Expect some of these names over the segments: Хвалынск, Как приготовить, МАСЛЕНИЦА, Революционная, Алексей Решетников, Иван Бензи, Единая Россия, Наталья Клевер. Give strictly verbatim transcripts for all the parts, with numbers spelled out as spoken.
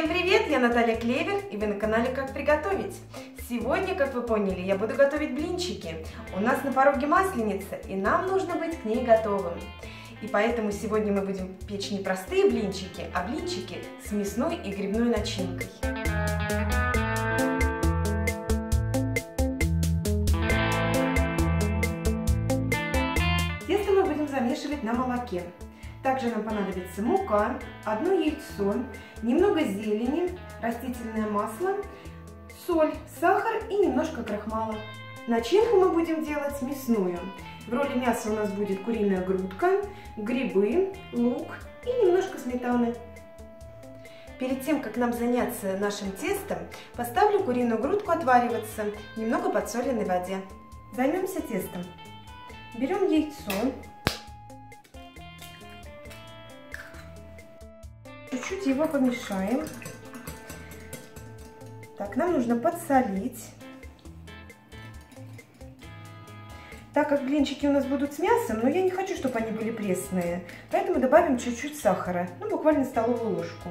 Всем привет! Я Наталья Клевер, и вы на канале «Как приготовить». Сегодня, как вы поняли, я буду готовить блинчики. У нас на пороге масленица, и нам нужно быть к ней готовым. И поэтому сегодня мы будем печь не простые блинчики, а блинчики с мясной и грибной начинкой. Тесто мы будем замешивать на молоке. Также нам понадобится мука, одно яйцо, немного зелени, растительное масло, соль, сахар и немножко крахмала. Начинку мы будем делать мясную. В роли мяса у нас будет куриная грудка, грибы, лук и немножко сметаны. Перед тем, как нам заняться нашим тестом, поставлю куриную грудку отвариваться в немного подсоленной воде. Займемся тестом. Берем яйцо. Чуть-чуть его помешаем. Так, нам нужно подсолить. Так как блинчики у нас будут с мясом, но я не хочу, чтобы они были пресные, поэтому добавим чуть-чуть сахара, ну буквально столовую ложку.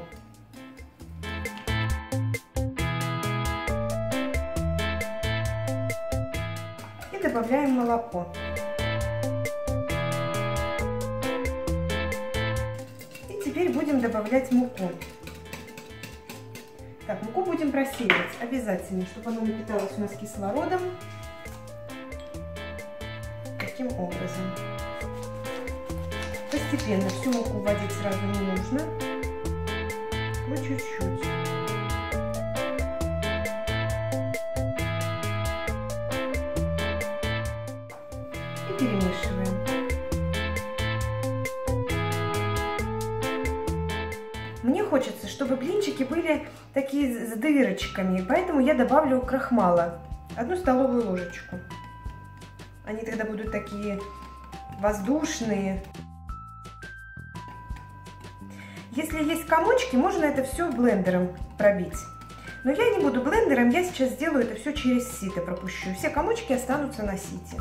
И добавляем молоко. Теперь будем добавлять муку. Так, муку будем просеивать обязательно, чтобы она напиталась у нас кислородом. Таким образом. Постепенно всю муку вводить сразу не нужно. По чуть-чуть. И перемешиваем. Мне хочется, чтобы блинчики были такие с дырочками, поэтому я добавлю крахмала, одну столовую ложечку. Они тогда будут такие воздушные. Если есть комочки, можно это все блендером пробить. Но я не буду блендером, я сейчас сделаю это все через сито, пропущу. Все комочки останутся на сите.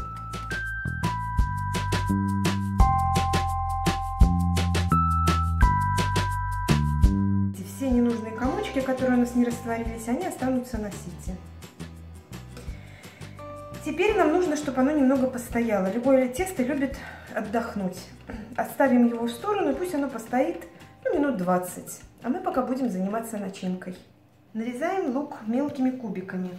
Ненужные комочки, которые у нас не растворились, они останутся на сите. Теперь нам нужно, чтобы оно немного постояло. Любое тесто любит отдохнуть. Оставим его в сторону, и пусть оно постоит ну, минут двадцать. А мы пока будем заниматься начинкой. Нарезаем лук мелкими кубиками.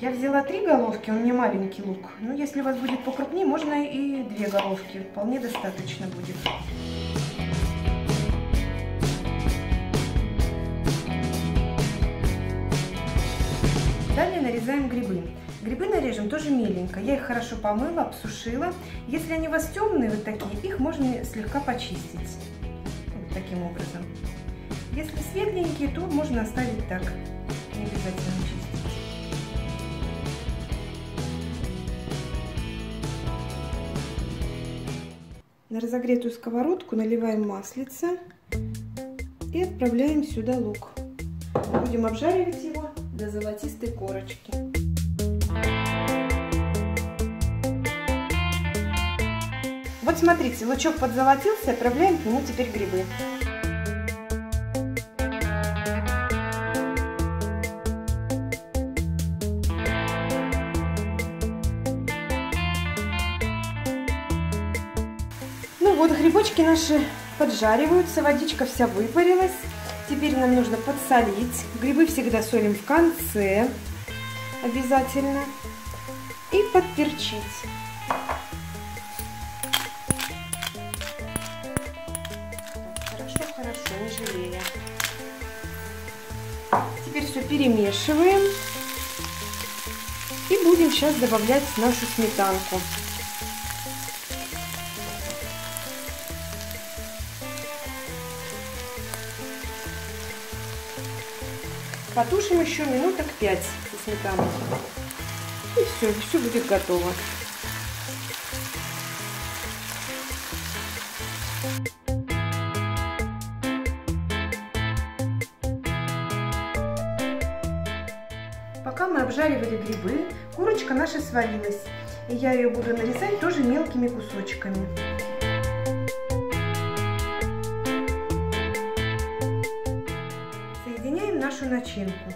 Я взяла три головки, у меня маленький лук. Но если у вас будет покрупнее, можно и две головки. Вполне достаточно будет. Далее нарезаем грибы. Грибы нарежем тоже меленько. Я их хорошо помыла, обсушила. Если они у вас темные, вот такие, их можно слегка почистить. Вот таким образом. Если светленькие, то можно оставить так. Не обязательно чистить. На разогретую сковородку наливаем маслица и отправляем сюда лук. Будем обжаривать его до золотистой корочки. Вот смотрите, лучок подзолотился, отправляем к нему теперь грибы. Ну вот, грибочки наши поджариваются, водичка вся выпарилась. Теперь нам нужно подсолить. Грибы всегда солим в конце, обязательно. И подперчить. Хорошо, хорошо, не жалея. Теперь все перемешиваем. И будем сейчас добавлять нашу сметанку. Потушим еще минуток пять со сметаной. И все, все будет готово. Пока мы обжаривали грибы, курочка наша сварилась. И я ее буду нарезать тоже мелкими кусочками. нашу начинку.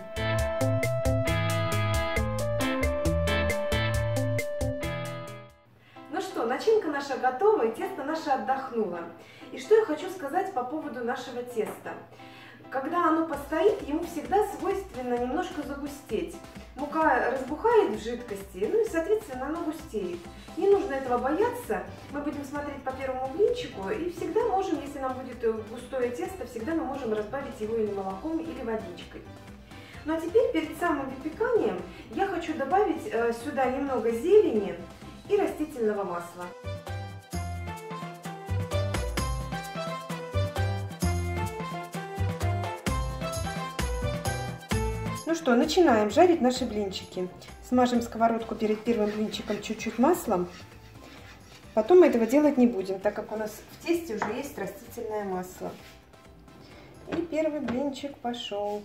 Ну что, начинка наша готова и тесто наше отдохнуло. И что я хочу сказать по поводу нашего теста. Когда оно постоит, ему всегда свойственно немножко загустеть. Мука разбухает в жидкости, ну и, соответственно, она густеет. Не нужно этого бояться. Мы будем смотреть по первому блинчику, и всегда можем, если нам будет густое тесто, всегда мы можем разбавить его или молоком, или водичкой. Ну а теперь перед самым выпеканием я хочу добавить сюда немного зелени и растительного масла. Ну что, начинаем жарить наши блинчики. Смажем сковородку перед первым блинчиком чуть-чуть маслом. Потом мы этого делать не будем, так как у нас в тесте уже есть растительное масло. И первый блинчик пошел.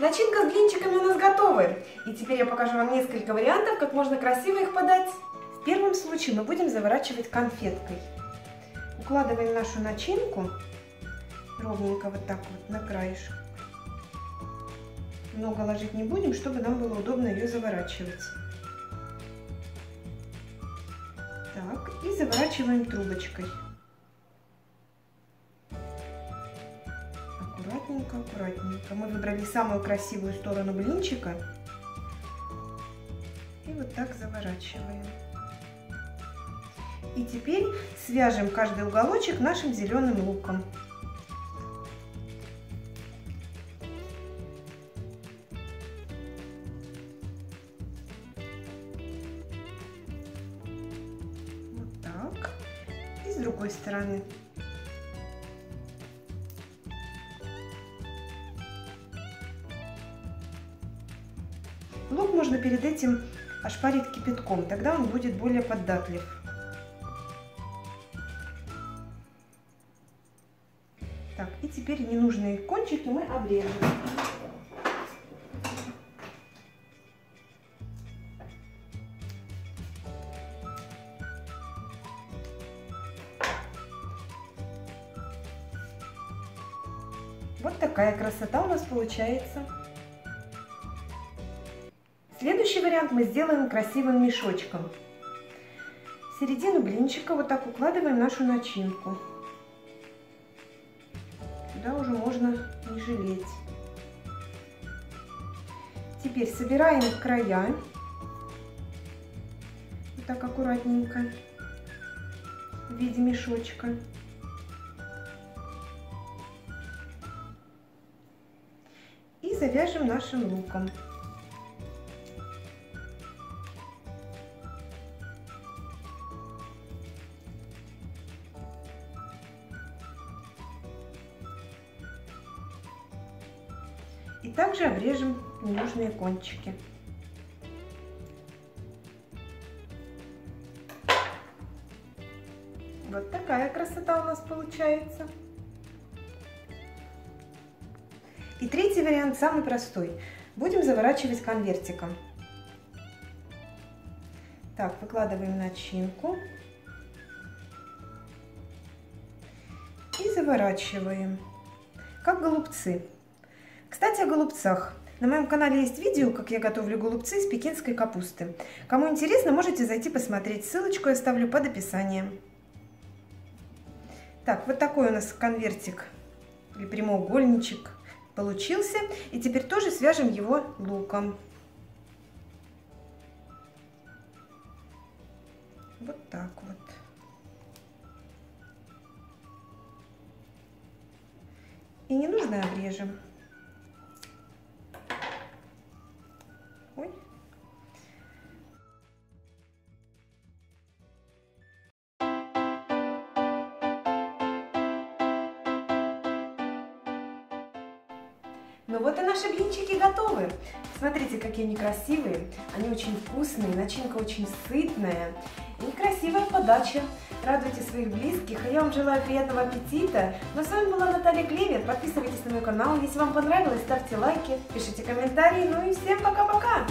Начинка с блинчиками у нас готовы. И теперь я покажу вам несколько вариантов, как можно красиво их подать. В первом случае мы будем заворачивать конфеткой. Укладываем нашу начинку ровненько вот так вот на краешек. Много ложить не будем, чтобы нам было удобно ее заворачивать. Так, и заворачиваем трубочкой. Аккуратненько, аккуратненько. Мы выбрали самую красивую сторону блинчика и вот так заворачиваем. И теперь свяжем каждый уголочек нашим зеленым луком. Вот так. И с другой стороны. Лук можно перед этим ошпарить кипятком, тогда он будет более податлив. Так, и теперь ненужные кончики мы обрежем. Вот такая красота у нас получается. Следующий вариант мы сделаем красивым мешочком. В середину блинчика вот так укладываем нашу начинку. Сюда уже можно не жалеть. Теперь собираем края. Вот так аккуратненько. В виде мешочка. И завяжем нашим луком. И также обрежем ненужные кончики. Вот такая красота у нас получается. И третий вариант, самый простой. Будем заворачивать конвертиком. Так, выкладываем начинку. И заворачиваем, как голубцы. Кстати, о голубцах. На моем канале есть видео, как я готовлю голубцы из пекинской капусты. Кому интересно, можете зайти посмотреть. Ссылочку я оставлю под описанием. Так, вот такой у нас конвертик или прямоугольничек получился. И теперь тоже свяжем его луком. Вот так вот. И ненужное обрежем. Ну Ну вот и наши блинчики готовы. Смотрите, какие они красивые. Они очень вкусные, начинка очень сытная. И красивая подача. Радуйте своих близких, а я вам желаю приятного аппетита. Ну, а с вами была Наталья Клевер. Подписывайтесь на мой канал, если вам понравилось, ставьте лайки, пишите комментарии. Ну и всем пока-пока!